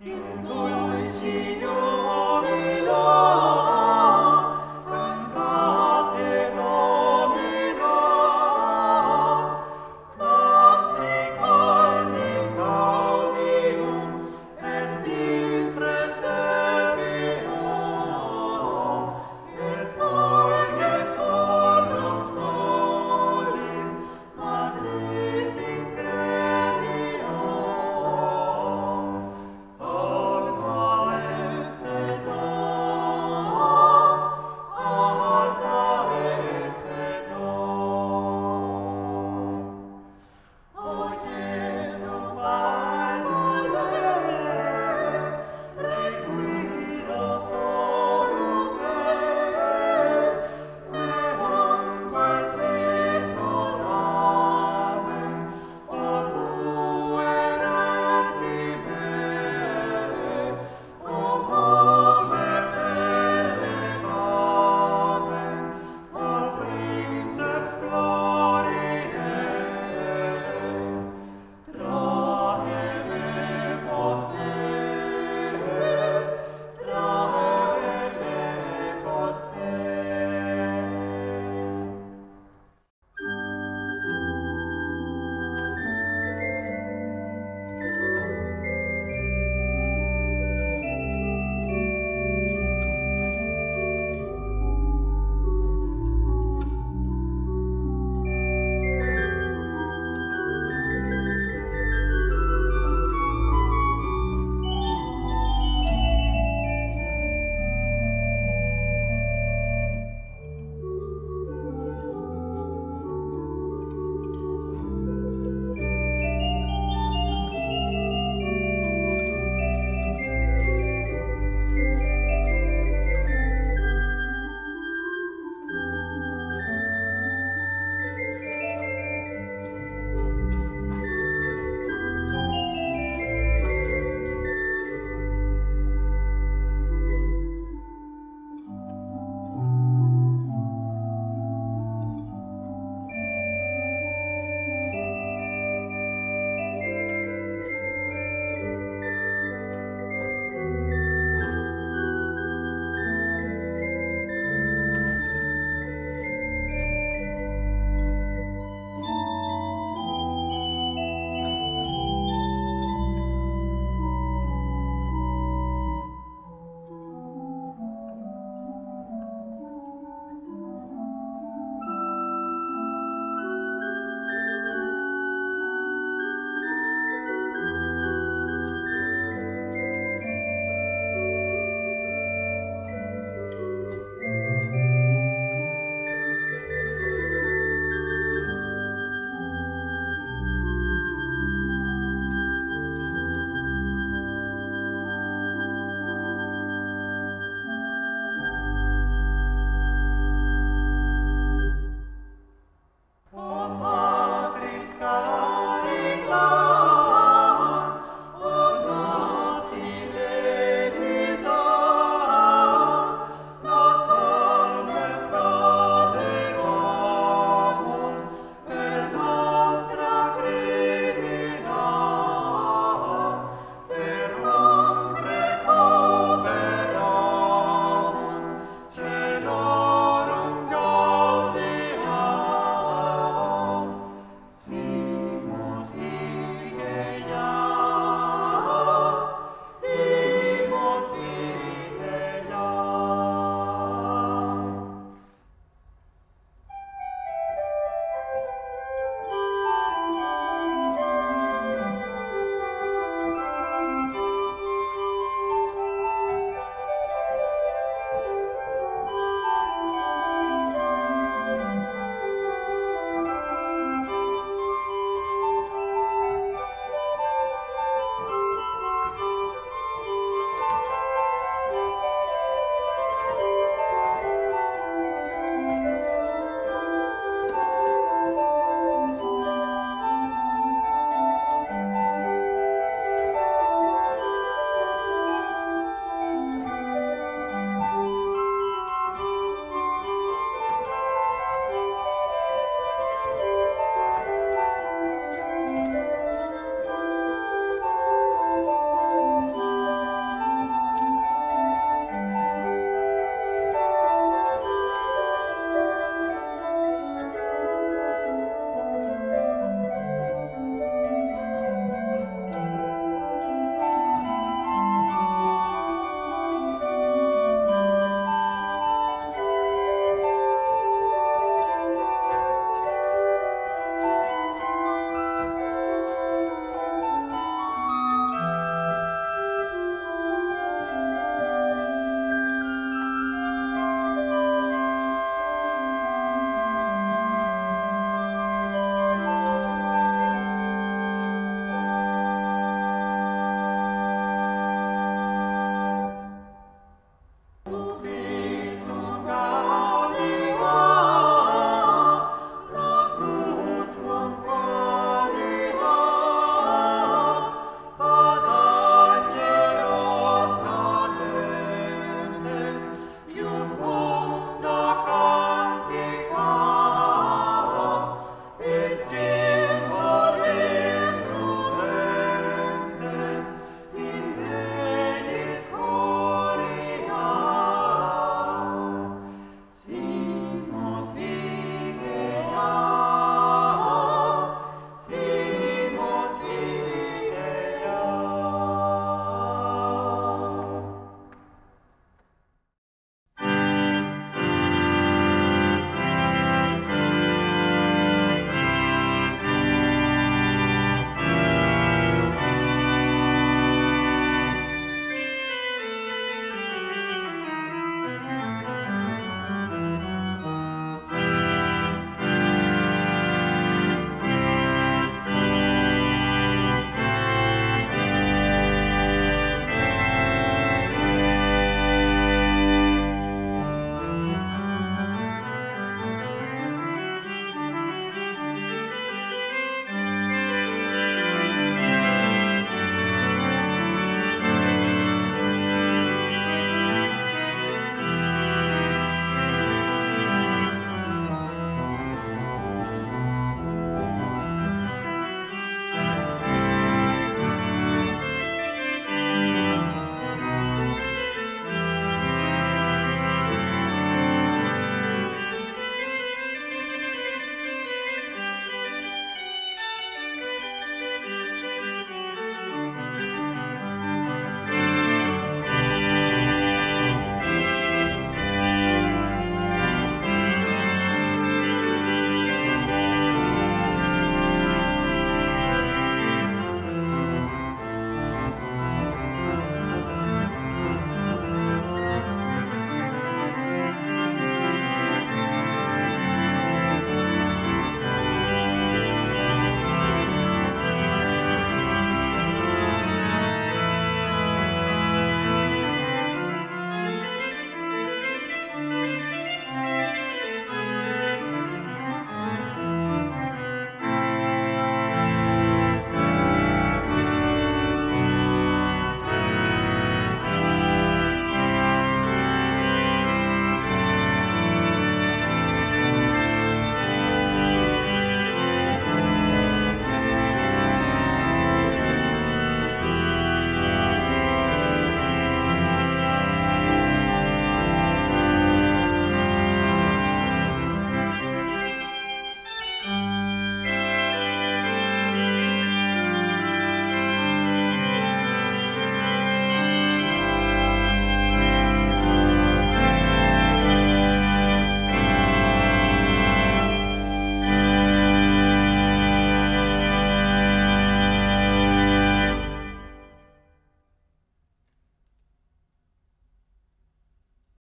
In dulci jubilo.